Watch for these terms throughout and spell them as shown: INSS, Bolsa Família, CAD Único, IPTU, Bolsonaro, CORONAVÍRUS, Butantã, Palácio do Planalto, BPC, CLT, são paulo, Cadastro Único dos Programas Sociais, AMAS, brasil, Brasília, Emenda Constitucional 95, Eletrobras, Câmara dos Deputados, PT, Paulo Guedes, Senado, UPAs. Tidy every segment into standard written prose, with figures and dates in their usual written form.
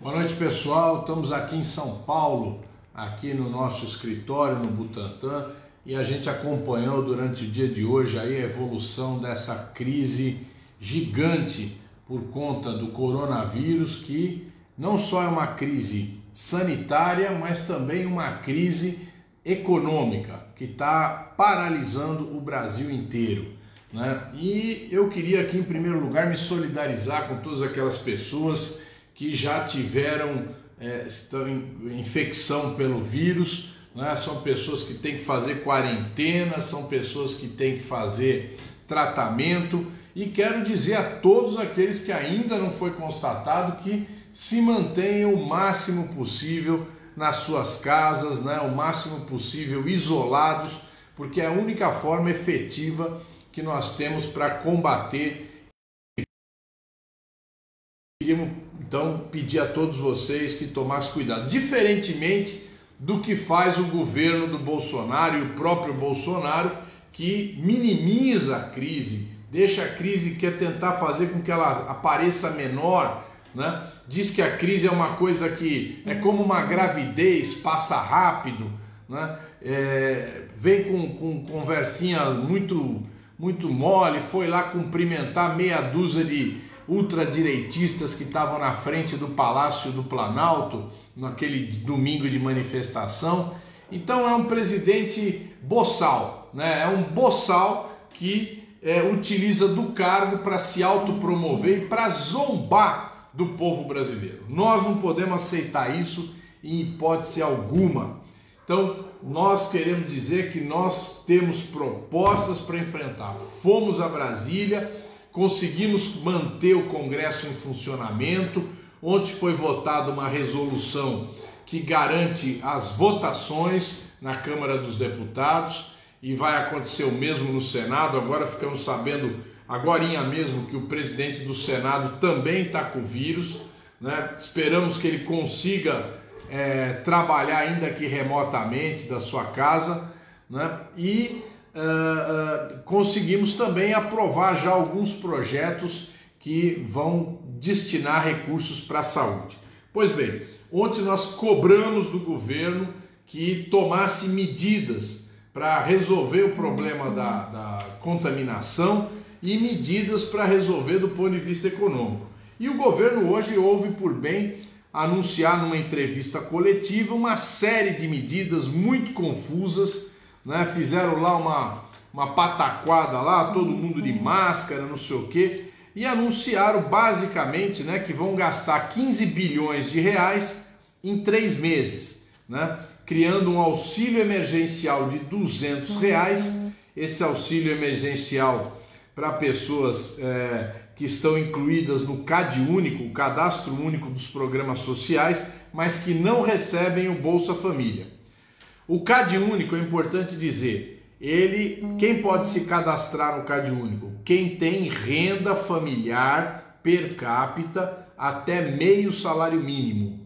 Boa noite, pessoal. Estamos aqui em São Paulo, aqui no nosso escritório no Butantã, e a gente acompanhou durante o dia de hoje aí a evolução dessa crise gigante por conta do coronavírus, que não só é uma crise sanitária, mas também uma crise econômica que está paralisando o Brasil inteiro, né? E eu queria aqui, em primeiro lugar, me solidarizar com todas aquelas pessoas que já tiveram infecção pelo vírus, né? São pessoas que têm que fazer quarentena, são pessoas que têm que fazer tratamento, e quero dizer a todos aqueles que ainda não foi constatado que se mantenham o máximo possível nas suas casas, né? O máximo possível isolados, porque é a única forma efetiva que nós temos para combater. Então, pedir a todos vocês que tomassem cuidado, diferentemente do que faz o governo do Bolsonaro e o próprio Bolsonaro, que minimiza a crise, deixa a crise, quer tentar fazer com que ela apareça menor, né? Diz que a crise é uma coisa que é como uma gravidez, passa rápido, né? Vem com conversinha muito mole, foi lá cumprimentar meia dúzia de ultradireitistas que estavam na frente do Palácio do Planalto naquele domingo de manifestação. Então é um presidente boçal, né? É um boçal que utiliza do cargo para se autopromover e para zombar do povo brasileiro. Nós não podemos aceitar isso em hipótese alguma. Então nós queremos dizer que nós temos propostas para enfrentar. Fomos a Brasília, conseguimos manter o Congresso em funcionamento. Ontem foi votada uma resolução que garante as votações na Câmara dos Deputados e vai acontecer o mesmo no Senado. Agora ficamos sabendo, agorinha mesmo, que o presidente do Senado também está com o vírus, né? Esperamos que ele consiga trabalhar, ainda que remotamente, da sua casa, né? E conseguimos também aprovar já alguns projetos que vão destinar recursos para a saúde. Pois bem, ontem nós cobramos do governo que tomasse medidas para resolver o problema da contaminação e medidas para resolver do ponto de vista econômico. E o governo hoje houve por bem anunciar numa entrevista coletiva uma série de medidas muito confusas, né? Fizeram lá uma pataquada lá, todo mundo de máscara, não sei o quê, e anunciaram basicamente, né, que vão gastar 15 bilhões de reais em 3 meses, né, criando um auxílio emergencial de 200 reais, esse auxílio emergencial para pessoas que estão incluídas no CAD Único, o Cadastro Único dos Programas Sociais, mas que não recebem o Bolsa Família. O CAD Único, é importante dizer, quem pode se cadastrar no CAD Único? Quem tem renda familiar per capita até meio salário mínimo,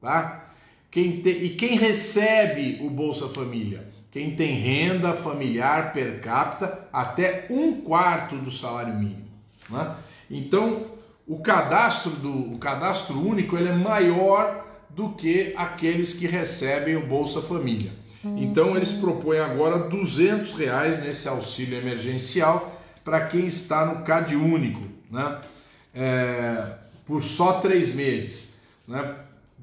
tá? Quem recebe o Bolsa Família? Quem tem renda familiar per capita até 1/4 do salário mínimo, né? Então, o cadastro único, ele é maior do que aqueles que recebem o Bolsa Família. Então eles propõem agora R$ 200 reais nesse auxílio emergencial para quem está no CAD Único, né? Por só 3 meses. Né?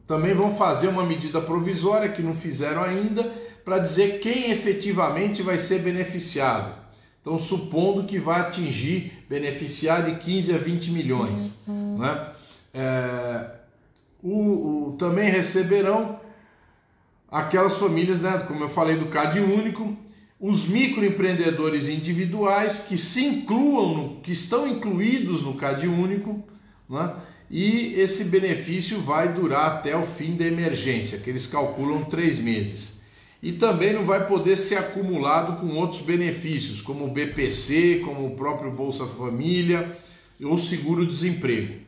Também vão fazer uma medida provisória, que não fizeram ainda, para dizer quem efetivamente vai ser beneficiado. Então, supondo que vai atingir, beneficiar de 15 a 20 milhões. Né? Também receberão aquelas famílias, né, como eu falei, do CAD Único, os microempreendedores individuais que se incluam, que estão incluídos no CAD Único, né, e esse benefício vai durar até o fim da emergência, que eles calculam 3 meses. E também não vai poder ser acumulado com outros benefícios, como o BPC, como o próprio Bolsa Família ou seguro-desemprego.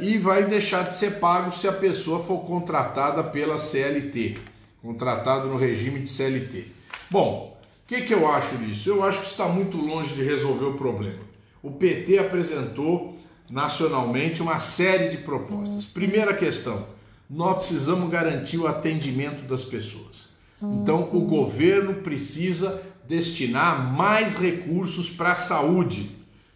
E vai deixar de ser pago se a pessoa for contratada pela CLT, contratada no regime de CLT. Bom, o que eu acho disso? Eu acho que está muito longe de resolver o problema. O PT apresentou nacionalmente uma série de propostas. Primeira questão, nós precisamos garantir o atendimento das pessoas. Então, o governo precisa destinar mais recursos para a saúde.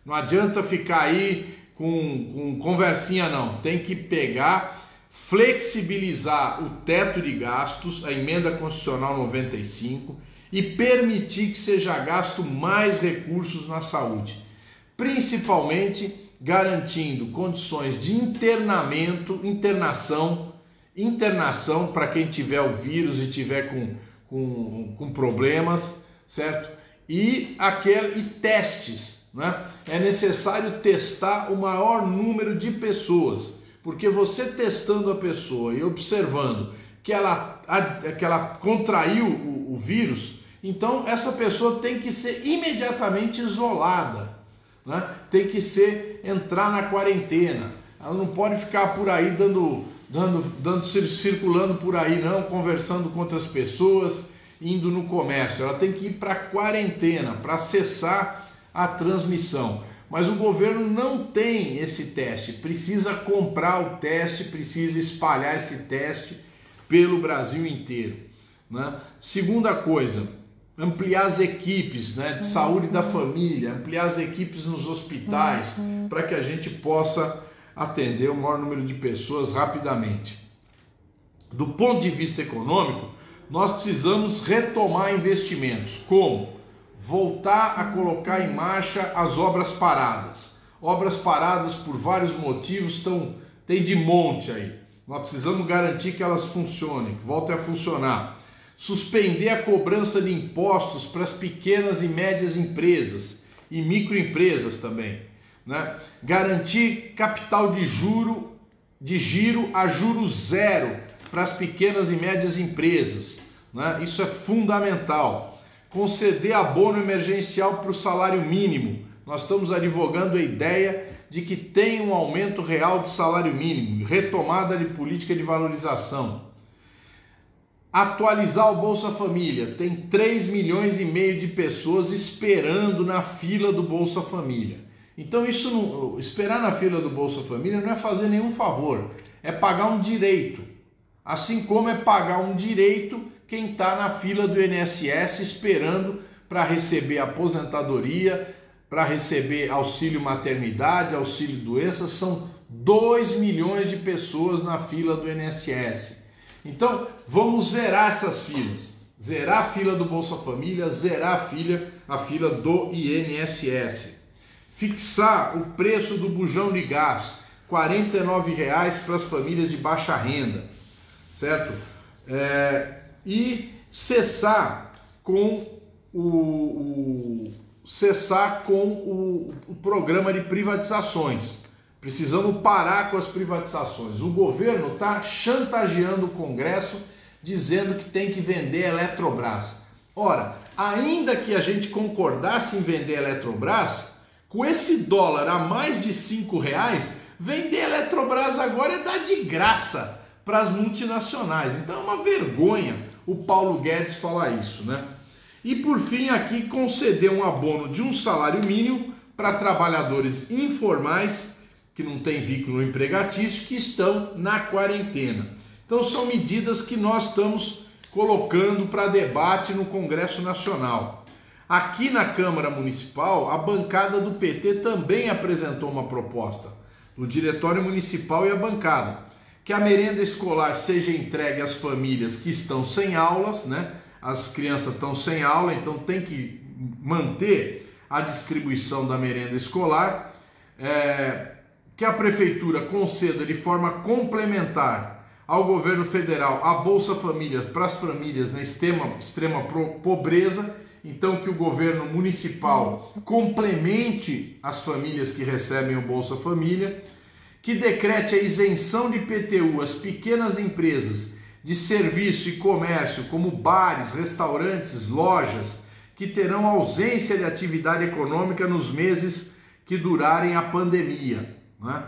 Não adianta ficar aí com conversinha, não. Tem que pegar, flexibilizar o teto de gastos, a Emenda Constitucional 95, e permitir que seja gasto mais recursos na saúde, principalmente garantindo condições de internação para quem tiver o vírus e tiver com problemas, certo? E testes, né? É necessário testar o maior número de pessoas, porque você testando a pessoa e observando que ela contraiu o vírus, então essa pessoa tem que ser imediatamente isolada, né? Tem que entrar na quarentena. Ela não pode ficar por aí circulando por aí, não, conversando com outras pessoas, indo no comércio. Ela tem que ir para a quarentena para cessar a transmissão. Mas o governo não tem esse teste, precisa comprar o teste, precisa espalhar esse teste pelo Brasil inteiro, né? Segunda coisa, ampliar as equipes, né, de saúde da família, ampliar as equipes nos hospitais, para que a gente possa atender o maior número de pessoas rapidamente. Do ponto de vista econômico, nós precisamos retomar investimentos, como voltar a colocar em marcha as obras paradas. Obras paradas, por vários motivos, tem de monte aí. Nós precisamos garantir que elas funcionem, que voltem a funcionar. Suspender a cobrança de impostos para as pequenas e médias empresas e microempresas também, né? Garantir capital de giro a juro zero para as pequenas e médias empresas, né? Isso é fundamental. Conceder abono emergencial para o salário mínimo. Nós estamos advogando a ideia de que tenha um aumento real do salário mínimo, retomada de política de valorização. Atualizar o Bolsa Família, tem 3 milhões e meio de pessoas esperando na fila do Bolsa Família. Então esperar na fila do Bolsa Família não é fazer nenhum favor, é pagar um direito. Assim como é pagar um direito quem está na fila do INSS esperando para receber aposentadoria, para receber auxílio maternidade, auxílio doença, são 2 milhões de pessoas na fila do INSS. Então, vamos zerar essas filas. Zerar a fila do Bolsa Família, zerar a fila do INSS. Fixar o preço do bujão de gás, R$ 49,00 para as famílias de baixa renda, certo? E cessar com o programa de privatizações. Precisamos parar com as privatizações. O governo está chantageando o Congresso, dizendo que tem que vender a Eletrobras. Ora, ainda que a gente concordasse em vender a Eletrobras, com esse dólar a mais de R$ 5,00, vender a Eletrobras agora é dar de graça para as multinacionais. Então é uma vergonha o Paulo Guedes falar isso, né? E por fim aqui, conceder um abono de um salário mínimo para trabalhadores informais que não tem vínculo empregatício, que estão na quarentena. Então são medidas que nós estamos colocando para debate no Congresso Nacional. Aqui na Câmara Municipal, a bancada do PT também apresentou uma proposta, o Diretório Municipal e a bancada, que a merenda escolar seja entregue às famílias que estão sem aulas, né? As crianças estão sem aula, então tem que manter a distribuição da merenda escolar, que a Prefeitura conceda de forma complementar ao Governo Federal a Bolsa Família para as famílias na extrema pobreza, então que o Governo Municipal complemente as famílias que recebem o Bolsa Família, que decrete a isenção de IPTU às pequenas empresas de serviço e comércio, como bares, restaurantes, lojas, que terão ausência de atividade econômica nos meses que durarem a pandemia, né?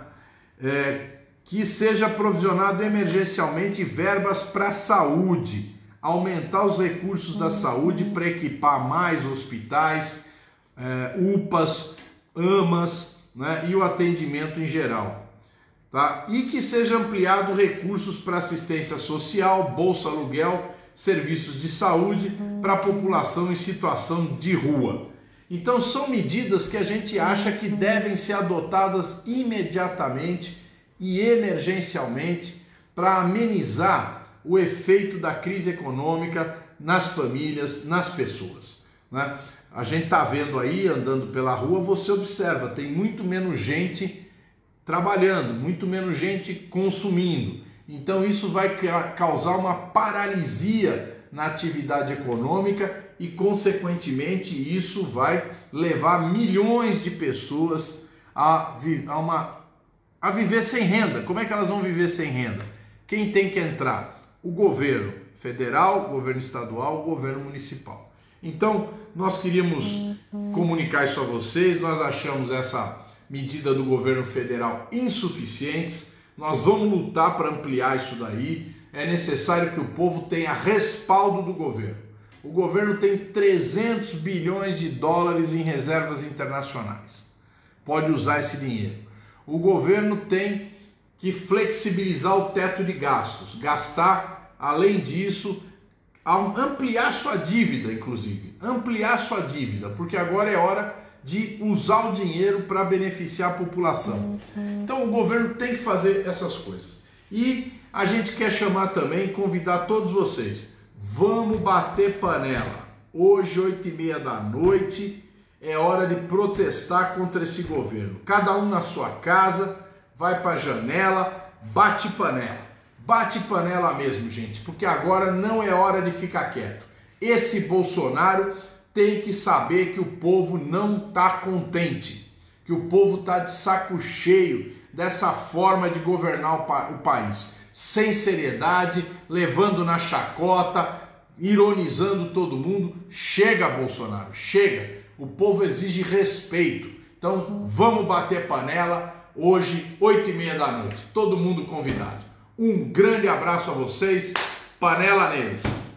Que seja provisionado emergencialmente verbas para a saúde, aumentar os recursos da saúde para equipar mais hospitais, UPAs, AMAS, né, e o atendimento em geral. Tá? E que seja ampliado recursos para assistência social, bolsa aluguel, serviços de saúde para a população em situação de rua. Então são medidas que a gente acha que devem ser adotadas imediatamente e emergencialmente para amenizar o efeito da crise econômica nas famílias, nas pessoas, né? A gente está vendo aí, andando pela rua, você observa, tem muito menos gente trabalhando, muito menos gente consumindo. Então isso vai causar uma paralisia na atividade econômica e, consequentemente, isso vai levar milhões de pessoas a viver sem renda. Como é que elas vão viver sem renda? Quem tem que entrar? O governo federal, o governo estadual, o governo municipal. Então, nós queríamos comunicar isso a vocês, nós achamos essa medida do governo federal insuficiente, nós vamos lutar para ampliar isso daí, é necessário que o povo tenha respaldo do governo. O governo tem 300 bilhões de dólares em reservas internacionais, pode usar esse dinheiro. O governo tem que flexibilizar o teto de gastos, gastar, além disso, ampliar sua dívida, inclusive, ampliar sua dívida, porque agora é hora de usar o dinheiro para beneficiar a população. Então o governo tem que fazer essas coisas. E a gente quer chamar também, convidar todos vocês, vamos bater panela. Hoje, 20h30, é hora de protestar contra esse governo. Cada um na sua casa, vai para a janela, bate panela. Bate panela mesmo, gente, porque agora não é hora de ficar quieto. Esse Bolsonaro tem que saber que o povo não está contente, que o povo está de saco cheio dessa forma de governar o país, sem seriedade, levando na chacota, ironizando todo mundo. Chega, Bolsonaro, chega! O povo exige respeito. Então, vamos bater panela hoje, 20h30. Todo mundo convidado. Um grande abraço a vocês. Panela neles!